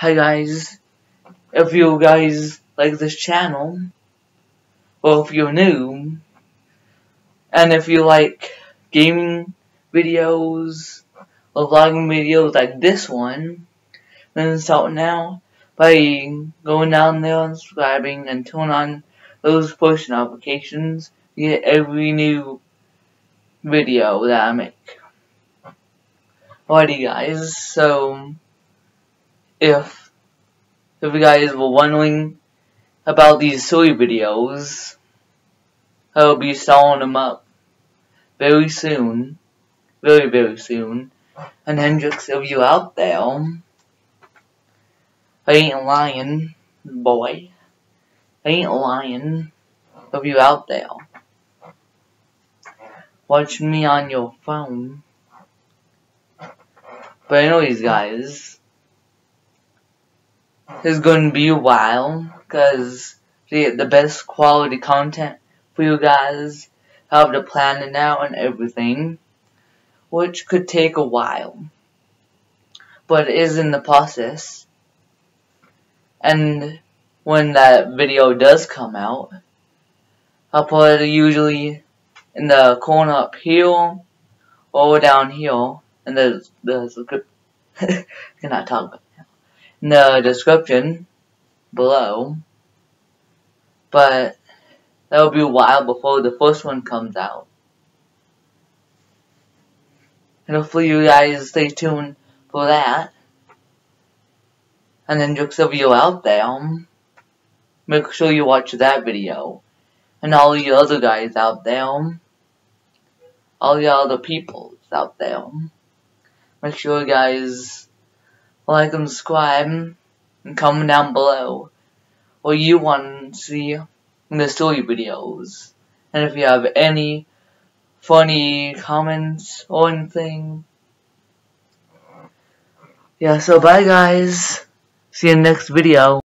Hi guys, if you guys like this channel, well, if you're new, and if you like gaming videos or vlogging videos like this one, then start now by going down there and subscribing and turn on those push notifications to get every new video that I make. Alrighty guys, so if you guys were wondering about these Siri videos, I will be starting them up very soon, very soon. And Hendrix, if you're out there, I ain't lying, boy. I ain't lying. If you're out there, watch me on your phone. But anyways, guys, it's going to be a while, because to get the best quality content for you guys, I have to plan it out and everything, which could take a while, but it is in the process. And when that video does come out, I'll put it usually in the corner up here, or down here, in the I cannot talk. In the description below, but that'll be a while before the first one comes out. And hopefully you guys stay tuned for that. And then jokes of you out there, make sure you watch that video. And all you other guys out there, all you other people out there, make sure you guys like and subscribe and comment down below what you want to see in the story videos. And if you have any funny comments or anything. Yeah, so bye guys. See you in the next video.